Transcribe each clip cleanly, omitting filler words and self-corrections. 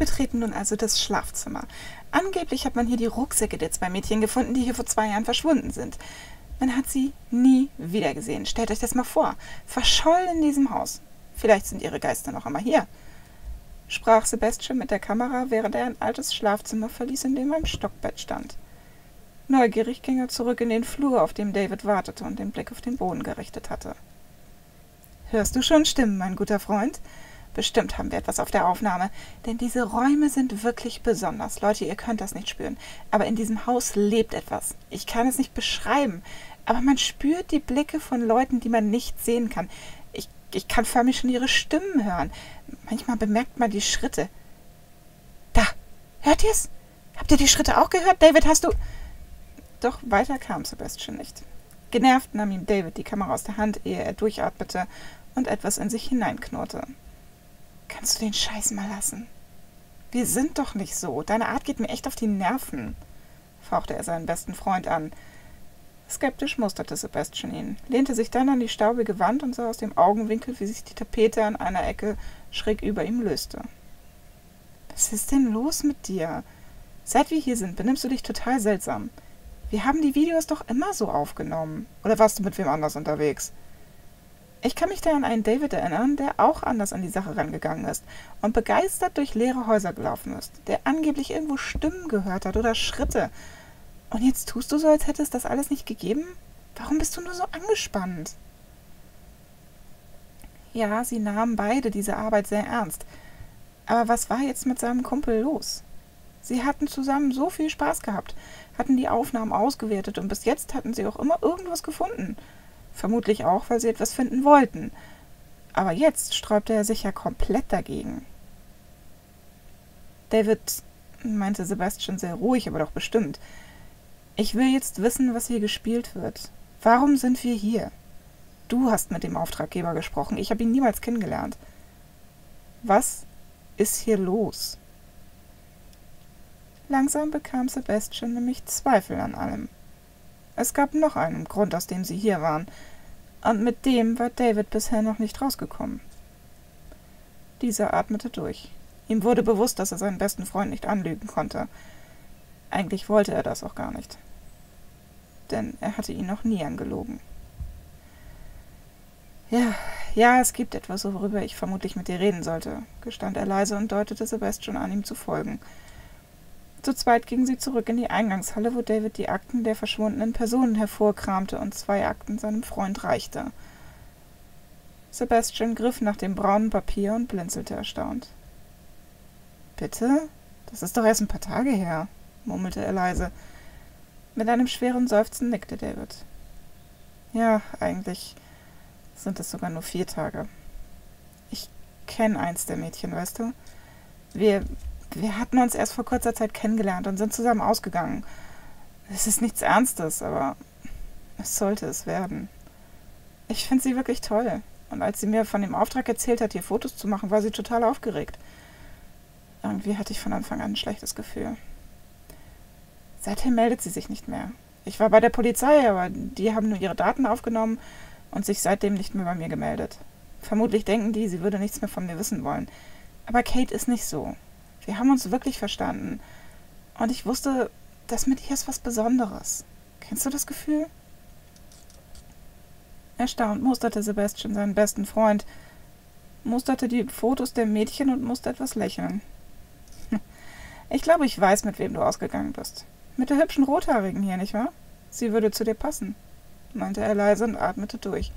betreten nun also das Schlafzimmer. Angeblich hat man hier die Rucksäcke der zwei Mädchen gefunden, die hier vor 2 Jahren verschwunden sind. Man hat sie nie wiedergesehen. Stellt euch das mal vor. Verschollen in diesem Haus. Vielleicht sind ihre Geister noch einmal hier. Sprach Sebastian mit der Kamera, während er ein altes Schlafzimmer verließ, in dem ein Stockbett stand. Neugierig ging er zurück in den Flur, auf dem David wartete und den Blick auf den Boden gerichtet hatte. »Hörst du schon Stimmen, mein guter Freund? Bestimmt haben wir etwas auf der Aufnahme, denn diese Räume sind wirklich besonders. Leute, ihr könnt das nicht spüren, aber in diesem Haus lebt etwas. Ich kann es nicht beschreiben, aber man spürt die Blicke von Leuten, die man nicht sehen kann. Ich kann förmlich schon ihre Stimmen hören. Manchmal bemerkt man die Schritte. Da, hört ihr's? Habt ihr die Schritte auch gehört? David, hast du...« Doch weiter kam Sebastian nicht. Genervt nahm ihm David die Kamera aus der Hand, ehe er durchatmete und etwas in sich hineinknurrte. »Kannst du den Scheiß mal lassen? Wir sind doch nicht so. Deine Art geht mir echt auf die Nerven«, fauchte er seinen besten Freund an. Skeptisch musterte Sebastian ihn, lehnte sich dann an die staubige Wand und sah aus dem Augenwinkel, wie sich die Tapete an einer Ecke schräg über ihm löste. »Was ist denn los mit dir? Seit wir hier sind, benimmst du dich total seltsam. Wir haben die Videos doch immer so aufgenommen. Oder warst du mit wem anders unterwegs?« Ich kann mich da an einen David erinnern, der auch anders an die Sache rangegangen ist und begeistert durch leere Häuser gelaufen ist, der angeblich irgendwo Stimmen gehört hat oder Schritte. Und jetzt tust du so, als hätte es das alles nicht gegeben? Warum bist du nur so angespannt? Ja, sie nahmen beide diese Arbeit sehr ernst. Aber was war jetzt mit seinem Kumpel los? Sie hatten zusammen so viel Spaß gehabt, hatten die Aufnahmen ausgewertet und bis jetzt hatten sie auch immer irgendwas gefunden. Vermutlich auch, weil sie etwas finden wollten. Aber jetzt sträubte er sich ja komplett dagegen. »David«, meinte Sebastian sehr ruhig, aber doch bestimmt, »ich will jetzt wissen, was hier gespielt wird. Warum sind wir hier? Du hast mit dem Auftraggeber gesprochen, ich habe ihn niemals kennengelernt. Was ist hier los?« Langsam bekam Sebastian nämlich Zweifel an allem. Es gab noch einen Grund, aus dem sie hier waren, und mit dem war David bisher noch nicht rausgekommen. Dieser atmete durch. Ihm wurde bewusst, dass er seinen besten Freund nicht anlügen konnte. Eigentlich wollte er das auch gar nicht, denn er hatte ihn noch nie angelogen. »Ja, es gibt etwas, worüber ich vermutlich mit dir reden sollte«, gestand er leise und deutete Sebastian an, ihm zu folgen. Zu zweit gingen sie zurück in die Eingangshalle, wo David die Akten der verschwundenen Personen hervorkramte und 2 Akten seinem Freund reichte. Sebastian griff nach dem braunen Papier und blinzelte erstaunt. »Bitte? Das ist doch erst ein paar Tage her«, murmelte er leise. Mit einem schweren Seufzen nickte David. »Ja, eigentlich sind es sogar nur 4 Tage. Ich kenne eins der Mädchen, weißt du? Wir hatten uns erst vor kurzer Zeit kennengelernt und sind zusammen ausgegangen. Es ist nichts Ernstes, aber es sollte es werden. Ich finde sie wirklich toll. Und als sie mir von dem Auftrag erzählt hat, hier Fotos zu machen, war sie total aufgeregt. Irgendwie hatte ich von Anfang an ein schlechtes Gefühl. Seither meldet sie sich nicht mehr. Ich war bei der Polizei, aber die haben nur ihre Daten aufgenommen und sich seitdem nicht mehr bei mir gemeldet. Vermutlich denken die, sie würde nichts mehr von mir wissen wollen. Aber Kate ist nicht so. Wir haben uns wirklich verstanden. Und ich wusste, das mit ihr ist was Besonderes. Kennst du das Gefühl?« Erstaunt musterte Sebastian seinen besten Freund, musterte die Fotos der Mädchen und musste etwas lächeln. »Ich glaube, ich weiß, mit wem du ausgegangen bist. Mit der hübschen Rothaarigen hier, nicht wahr? Sie würde zu dir passen«, meinte er leise und atmete durch.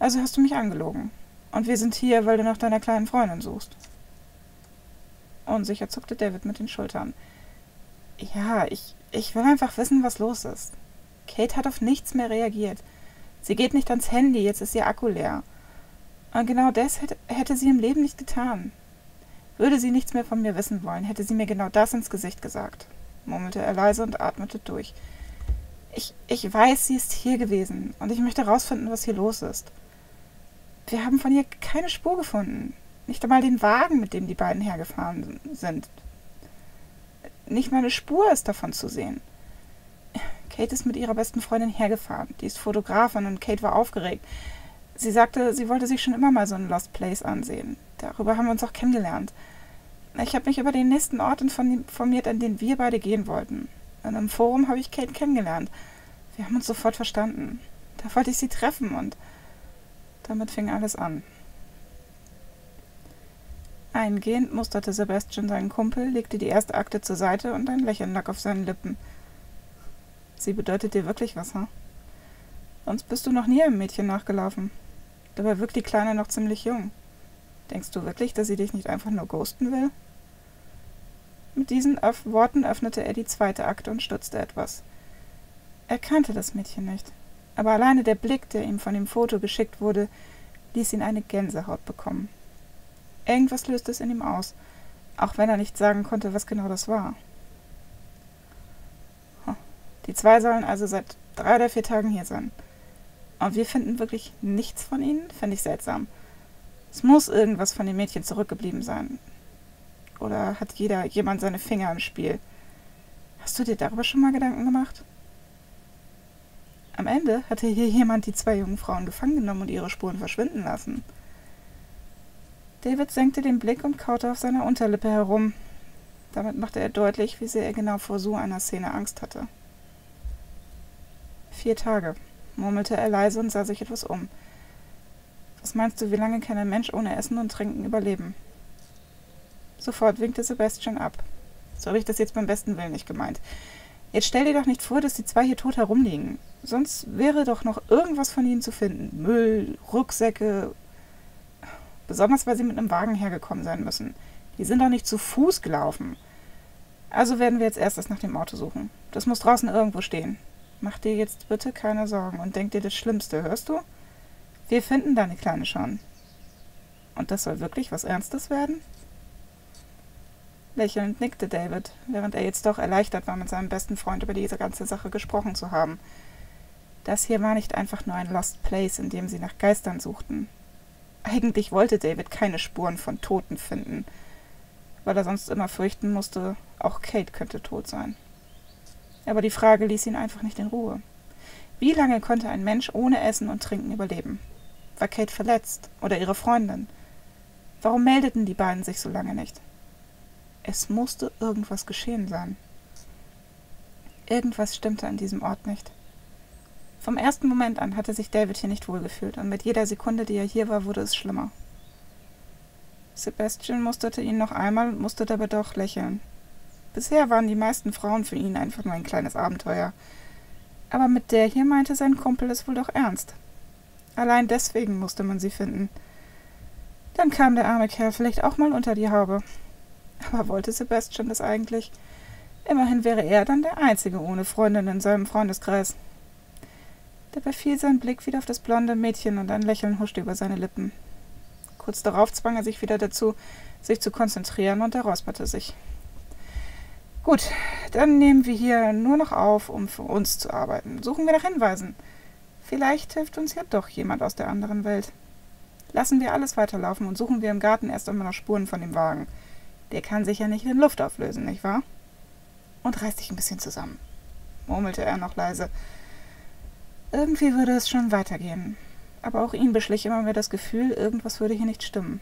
»Also hast du mich angelogen. Und wir sind hier, weil du nach deiner kleinen Freundin suchst.« Unsicher zuckte David mit den Schultern. »Ja, ich will einfach wissen, was los ist. Kate hat auf nichts mehr reagiert. Sie geht nicht ans Handy, jetzt ist ihr Akku leer. Und genau das hätte sie im Leben nicht getan. Würde sie nichts mehr von mir wissen wollen, hätte sie mir genau das ins Gesicht gesagt«, murmelte er leise und atmete durch. »Ich weiß, sie ist hier gewesen und ich möchte herausfinden, was hier los ist. Wir haben von ihr keine Spur gefunden. Nicht einmal den Wagen, mit dem die beiden hergefahren sind. Nicht mal eine Spur ist davon zu sehen. Kate ist mit ihrer besten Freundin hergefahren. Die ist Fotografin und Kate war aufgeregt. Sie sagte, sie wollte sich schon immer mal so ein Lost Place ansehen. Darüber haben wir uns auch kennengelernt. Ich habe mich über den nächsten Ort informiert, an den wir beide gehen wollten. In einem Forum habe ich Kate kennengelernt. Wir haben uns sofort verstanden. Da wollte ich sie treffen und damit fing alles an. Eingehend musterte Sebastian seinen Kumpel, legte die erste Akte zur Seite und ein Lächeln lag auf seinen Lippen. Sie bedeutet dir wirklich was, ha? Sonst bist du noch nie einem Mädchen nachgelaufen. Dabei wirkt die Kleine noch ziemlich jung. Denkst du wirklich, dass sie dich nicht einfach nur ghosten will? Mit diesen Worten öffnete er die zweite Akte und stutzte etwas. Er kannte das Mädchen nicht, aber alleine der Blick, der ihm von dem Foto geschickt wurde, ließ ihn eine Gänsehaut bekommen. Irgendwas löste es in ihm aus, auch wenn er nicht sagen konnte, was genau das war. Die zwei sollen also seit 3 oder 4 Tagen hier sein. Und wir finden wirklich nichts von ihnen? Fände ich seltsam. Es muss irgendwas von den Mädchen zurückgeblieben sein. Oder hat jemand seine Finger im Spiel? Hast du dir darüber schon mal Gedanken gemacht? Am Ende hatte hier jemand die zwei jungen Frauen gefangen genommen und ihre Spuren verschwinden lassen. David senkte den Blick und kaute auf seiner Unterlippe herum. Damit machte er deutlich, wie sehr er genau vor so einer Szene Angst hatte. 4 Tage, murmelte er leise und sah sich etwas um. Was meinst du, wie lange kann ein Mensch ohne Essen und Trinken überleben? Sofort winkte Sebastian ab. So habe ich das jetzt beim besten Willen nicht gemeint. Jetzt stell dir doch nicht vor, dass die zwei hier tot herumliegen. Sonst wäre doch noch irgendwas von ihnen zu finden. Müll, Rucksäcke. Besonders, weil sie mit einem Wagen hergekommen sein müssen. Die sind doch nicht zu Fuß gelaufen. Also werden wir jetzt erstes nach dem Auto suchen. Das muss draußen irgendwo stehen. Mach dir jetzt bitte keine Sorgen und denk dir das Schlimmste, hörst du? Wir finden deine Kleine schon. Und das soll wirklich was Ernstes werden? Lächelnd nickte David, während er jetzt doch erleichtert war, mit seinem besten Freund über diese ganze Sache gesprochen zu haben. Das hier war nicht einfach nur ein Lost Place, in dem sie nach Geistern suchten. Eigentlich wollte David keine Spuren von Toten finden, weil er sonst immer fürchten musste, auch Kate könnte tot sein. Aber die Frage ließ ihn einfach nicht in Ruhe. Wie lange konnte ein Mensch ohne Essen und Trinken überleben? War Kate verletzt oder ihre Freundin? Warum meldeten die beiden sich so lange nicht? Es musste irgendwas geschehen sein. Irgendwas stimmte an diesem Ort nicht. Vom ersten Moment an hatte sich David hier nicht wohlgefühlt und mit jeder Sekunde, die er hier war, wurde es schlimmer. Sebastian musterte ihn noch einmal und musste dabei doch lächeln. Bisher waren die meisten Frauen für ihn einfach nur ein kleines Abenteuer. Aber mit der hier meinte sein Kumpel es wohl doch ernst. Allein deswegen musste man sie finden. Dann kam der arme Kerl vielleicht auch mal unter die Haube. Aber wollte Sebastian das eigentlich? Immerhin wäre er dann der Einzige ohne Freundin in seinem Freundeskreis. Dabei fiel sein Blick wieder auf das blonde Mädchen und ein Lächeln huschte über seine Lippen. Kurz darauf zwang er sich wieder dazu, sich zu konzentrieren, und er räusperte sich. Gut, dann nehmen wir hier nur noch auf, um für uns zu arbeiten. Suchen wir nach Hinweisen. Vielleicht hilft uns ja doch jemand aus der anderen Welt. Lassen wir alles weiterlaufen und suchen wir im Garten erst einmal nach Spuren von dem Wagen. Der kann sich ja nicht in Luft auflösen, nicht wahr? Und reiß dich ein bisschen zusammen, murmelte er noch leise. Irgendwie würde es schon weitergehen. Aber auch ihn beschlich immer mehr das Gefühl, irgendwas würde hier nicht stimmen.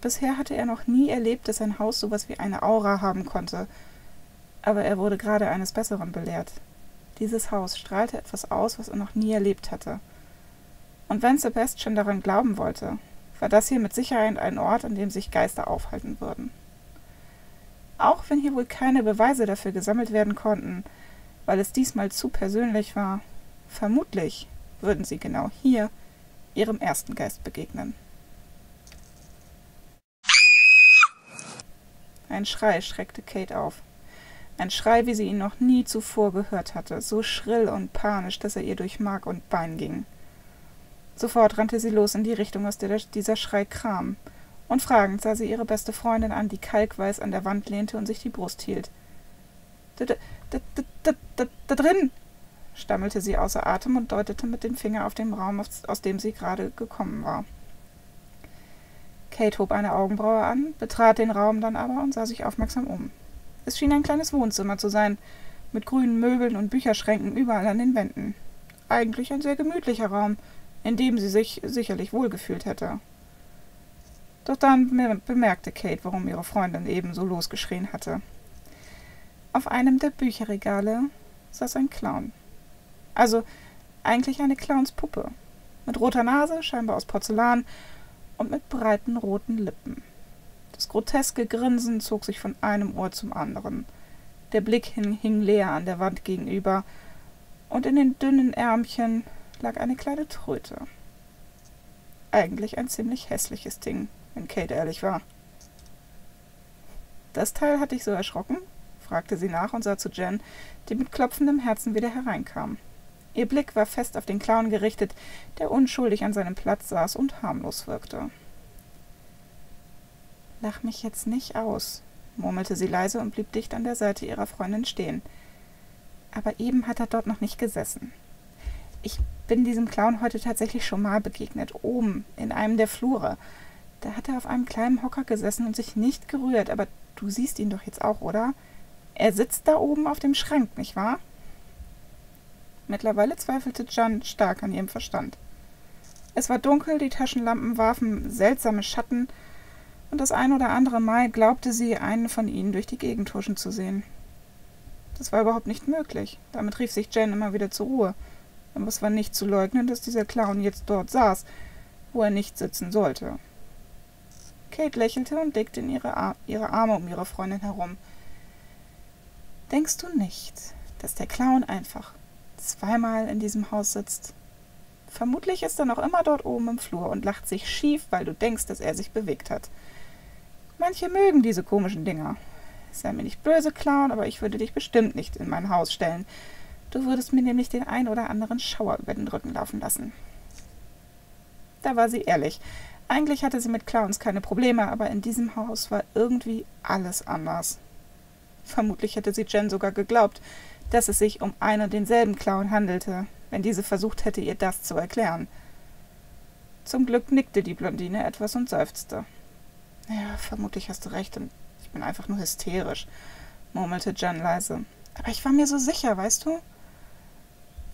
Bisher hatte er noch nie erlebt, dass ein Haus sowas wie eine Aura haben konnte. Aber er wurde gerade eines Besseren belehrt. Dieses Haus strahlte etwas aus, was er noch nie erlebt hatte. Und wenn Sebastian daran glauben wollte, war das hier mit Sicherheit ein Ort, an dem sich Geister aufhalten würden. Auch wenn hier wohl keine Beweise dafür gesammelt werden konnten, weil es diesmal zu persönlich war, vermutlich würden sie genau hier ihrem ersten Geist begegnen. Ein Schrei schreckte Kate auf. Ein Schrei, wie sie ihn noch nie zuvor gehört hatte, so schrill und panisch, dass er ihr durch Mark und Bein ging. Sofort rannte sie los in die Richtung, aus der dieser Schrei kam, und fragend sah sie ihre beste Freundin an, die kalkweiß an der Wand lehnte und sich die Brust hielt. »Da drin«, stammelte sie außer Atem und deutete mit dem Finger auf den Raum, aus dem sie gerade gekommen war. Kate hob eine Augenbraue an, betrat den Raum dann aber und sah sich aufmerksam um. Es schien ein kleines Wohnzimmer zu sein, mit grünen Möbeln und Bücherschränken überall an den Wänden. Eigentlich ein sehr gemütlicher Raum, in dem sie sich sicherlich wohlgefühlt hätte. Doch dann bemerkte Kate, warum ihre Freundin eben so losgeschrien hatte. Auf einem der Bücherregale saß ein Clown. Also eigentlich eine Clownspuppe. Mit roter Nase, scheinbar aus Porzellan, und mit breiten roten Lippen. Das groteske Grinsen zog sich von einem Ohr zum anderen. Der Blick hing leer an der Wand gegenüber, und in den dünnen Ärmchen lag eine kleine Tröte. Eigentlich ein ziemlich hässliches Ding, wenn Kate ehrlich war. »Das Teil hat dich so erschrocken?« fragte sie nach und sah zu Jen, die mit klopfendem Herzen wieder hereinkam. Ihr Blick war fest auf den Clown gerichtet, der unschuldig an seinem Platz saß und harmlos wirkte. »Lach mich jetzt nicht aus«, murmelte sie leise und blieb dicht an der Seite ihrer Freundin stehen. »Aber eben hat er dort noch nicht gesessen. Ich bin diesem Clown heute tatsächlich schon mal begegnet, oben, in einem der Flure. Da hat er auf einem kleinen Hocker gesessen und sich nicht gerührt, aber du siehst ihn doch jetzt auch, oder? Er sitzt da oben auf dem Schrank, nicht wahr?« Mittlerweile zweifelte Jan stark an ihrem Verstand. Es war dunkel, die Taschenlampen warfen seltsame Schatten, und das ein oder andere Mal glaubte sie, einen von ihnen durch die Gegend huschen zu sehen. Das war überhaupt nicht möglich. Damit rief sich Jen immer wieder zur Ruhe. Aber es war nicht zu leugnen, dass dieser Clown jetzt dort saß, wo er nicht sitzen sollte. Kate lächelte und legte ihre Arme um ihre Freundin herum. »Denkst du nicht, dass der Clown einfach zweimal in diesem Haus sitzt? Vermutlich ist er noch immer dort oben im Flur und lacht sich schief, weil du denkst, dass er sich bewegt hat. Manche mögen diese komischen Dinger. Sei mir nicht böse, Clown, aber ich würde dich bestimmt nicht in mein Haus stellen. Du würdest mir nämlich den ein oder anderen Schauer über den Rücken laufen lassen.« Da war sie ehrlich. Eigentlich hatte sie mit Clowns keine Probleme, aber in diesem Haus war irgendwie alles anders. Vermutlich hätte sie Jen sogar geglaubt, dass es sich um einen und denselben Clown handelte, wenn diese versucht hätte, ihr das zu erklären. Zum Glück nickte die Blondine etwas und seufzte. »Ja, vermutlich hast du recht und ich bin einfach nur hysterisch«, murmelte Jen leise. »Aber ich war mir so sicher, weißt du?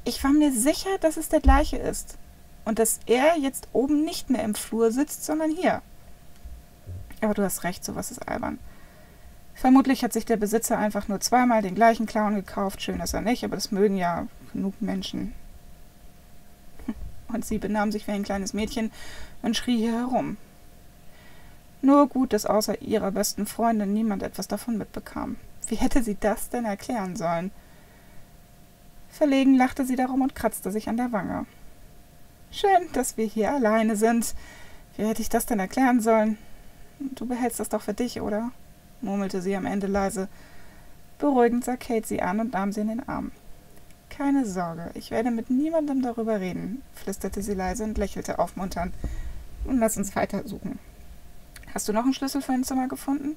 Ich war mir sicher, dass es der gleiche ist und dass er jetzt oben nicht mehr im Flur sitzt, sondern hier. Aber du hast recht, sowas ist albern. Vermutlich hat sich der Besitzer einfach nur zweimal den gleichen Clown gekauft. Schön ist er nicht, aber das mögen ja genug Menschen.« Und sie benahm sich wie ein kleines Mädchen und schrie hier herum. Nur gut, dass außer ihrer besten Freundin niemand etwas davon mitbekam. Wie hätte sie das denn erklären sollen? Verlegen lachte sie darum und kratzte sich an der Wange. »Schön, dass wir hier alleine sind. Wie hätte ich das denn erklären sollen? Du behältst das doch für dich, oder?« murmelte sie am Ende leise. Beruhigend sah Kate sie an und nahm sie in den Arm. »Keine Sorge, ich werde mit niemandem darüber reden«, flüsterte sie leise und lächelte aufmunternd. »Und lass uns weitersuchen. Hast du noch einen Schlüssel für ein Zimmer gefunden?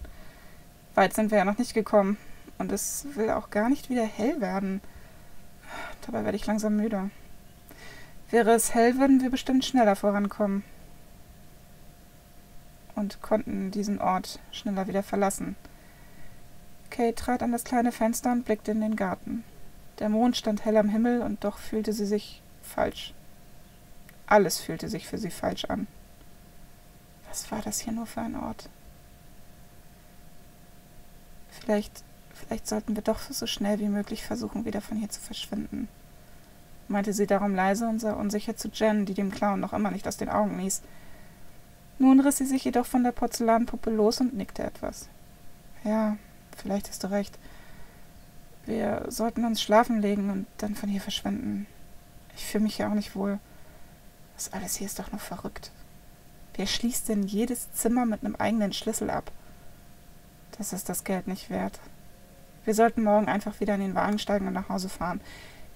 Weit sind wir ja noch nicht gekommen. Und es will auch gar nicht wieder hell werden. Dabei werde ich langsam müde. Wäre es hell, würden wir bestimmt schneller vorankommen.« Und konnten diesen Ort schneller wieder verlassen. Kate trat an das kleine Fenster und blickte in den Garten. Der Mond stand hell am Himmel und doch fühlte sie sich falsch. Alles fühlte sich für sie falsch an. Was war das hier nur für ein Ort? Vielleicht sollten wir doch so schnell wie möglich versuchen, wieder von hier zu verschwinden, meinte sie darum leise und sah unsicher zu Jen, die dem Clown noch immer nicht aus den Augen ließ. Nun riss sie sich jedoch von der Porzellanpuppe los und nickte etwas. »Ja, vielleicht hast du recht. Wir sollten uns schlafen legen und dann von hier verschwinden. Ich fühle mich ja auch nicht wohl. Das alles hier ist doch nur verrückt. Wer schließt denn jedes Zimmer mit einem eigenen Schlüssel ab? Das ist das Geld nicht wert. Wir sollten morgen einfach wieder in den Wagen steigen und nach Hause fahren.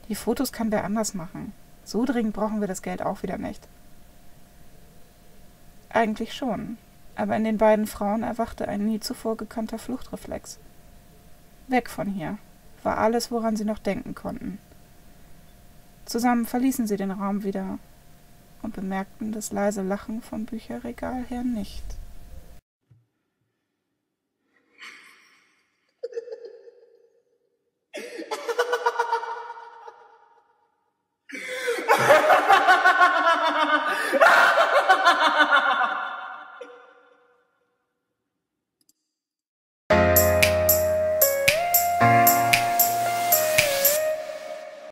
Die Fotos kann wer anders machen. So dringend brauchen wir das Geld auch wieder nicht.« Eigentlich schon, aber in den beiden Frauen erwachte ein nie zuvor gekannter Fluchtreflex. Weg von hier war alles, woran sie noch denken konnten. Zusammen verließen sie den Raum wieder und bemerkten das leise Lachen vom Bücherregal her nicht.